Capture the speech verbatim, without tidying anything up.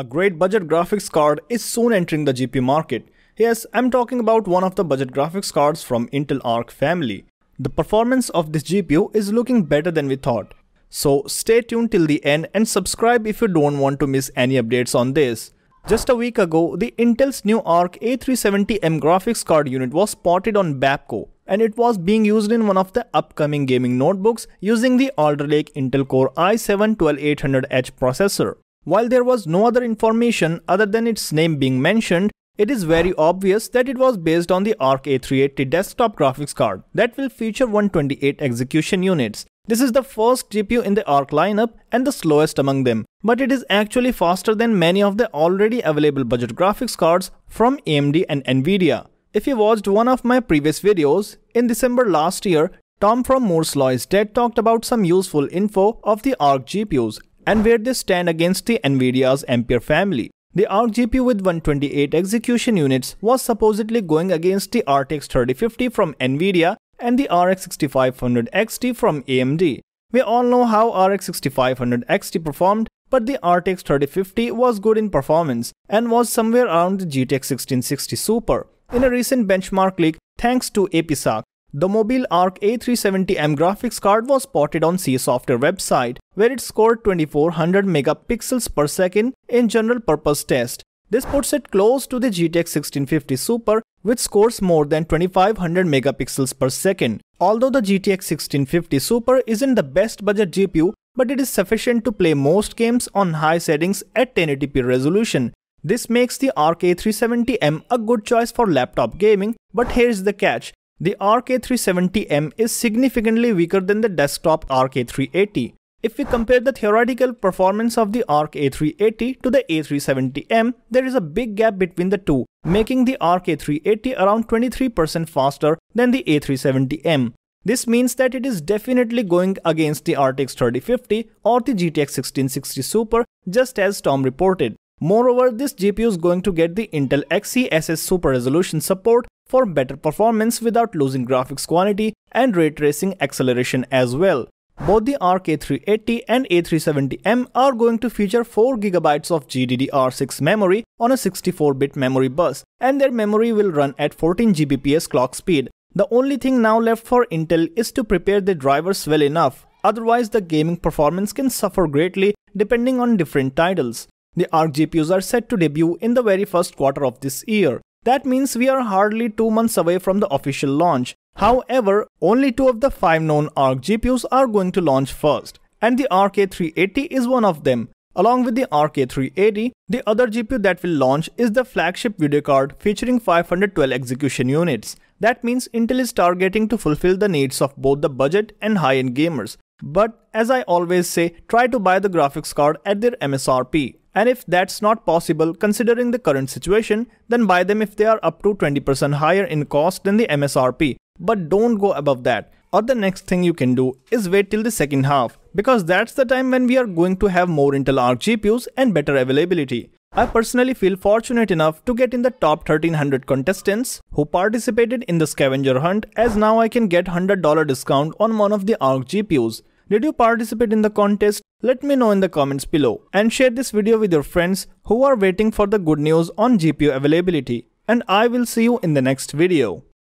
A great budget graphics card is soon entering the G P U market. Yes, I'm talking about one of the budget graphics cards from Intel Arc family. The performance of this G P U is looking better than we thought. So stay tuned till the end and subscribe if you don't want to miss any updates on this. Just a week ago, the Intel's new Arc A three seventy M graphics card unit was spotted on Babco, and it was being used in one of the upcoming gaming notebooks using the Alder Lake Intel Core i seven twelve eight hundred H processor. While there was no other information other than its name being mentioned, it is very obvious that it was based on the Arc A three eighty desktop graphics card that will feature one twenty-eight execution units. This is the first G P U in the Arc lineup and the slowest among them, but it is actually faster than many of the already available budget graphics cards from A M D and Nvidia. If you watched one of my previous videos, in December last year, Tom from Moore's Law is Dead talked about some useful info of the Arc G P Us and where they stand against the Nvidia's Ampere family. The Arc G P U with one twenty-eight execution units was supposedly going against the R T X thirty fifty from Nvidia and the R X sixty-five hundred X T from A M D. We all know how R X sixty-five hundred X T performed, but the R T X thirty fifty was good in performance and was somewhere around the G T X sixteen sixty Super. In a recent benchmark leak, thanks to Apisak, the mobile Arc A three seventy M graphics card was spotted on CSoftware website, where it scored twenty-four hundred megapixels per second in general purpose test. This puts it close to the G T X sixteen fifty Super, which scores more than twenty-five hundred megapixels per second. Although the G T X sixteen fifty Super isn't the best budget G P U, but it is sufficient to play most games on high settings at ten eighty p resolution. This makes the Arc A three seventy M a good choice for laptop gaming, but here's the catch. The Arc A three seventy M is significantly weaker than the desktop Arc A three eighty. If we compare the theoretical performance of the Arc A three eighty to the A three seventy M, there is a big gap between the two, making the Arc A three eighty around twenty-three percent faster than the A three seventy M. This means that it is definitely going against the R T X thirty fifty or the G T X sixteen sixty Super, just as Tom reported. Moreover, this G P U is going to get the Intel XeSS Super Resolution support for better performance without losing graphics quality and ray tracing acceleration as well. Both the Arc A three eighty and A three seventy M are going to feature four gigabytes of G D D R six memory on a sixty-four bit memory bus, and their memory will run at fourteen gigabits per second clock speed. The only thing now left for Intel is to prepare the drivers well enough, otherwise the gaming performance can suffer greatly depending on different titles. The Arc G P Us are set to debut in the very first quarter of this year. That means we are hardly two months away from the official launch. However, only two of the five known Arc G P Us are going to launch first, and the Arc A three eighty is one of them. Along with the Arc A three eighty, the other G P U that will launch is the flagship video card featuring five hundred twelve execution units. That means Intel is targeting to fulfill the needs of both the budget and high-end gamers. But as I always say, try to buy the graphics card at their M S R P. And if that's not possible considering the current situation, then buy them if they are up to twenty percent higher in cost than the M S R P. But don't go above that. Or the next thing you can do is wait till the second half, because that's the time when we are going to have more Intel Arc G P Us and better availability. I personally feel fortunate enough to get in the top thirteen hundred contestants who participated in the scavenger hunt, as now I can get one hundred dollar discount on one of the Arc G P Us. Did you participate in the contest? Let me know in the comments below, and share this video with your friends who are waiting for the good news on G P U availability. And I will see you in the next video.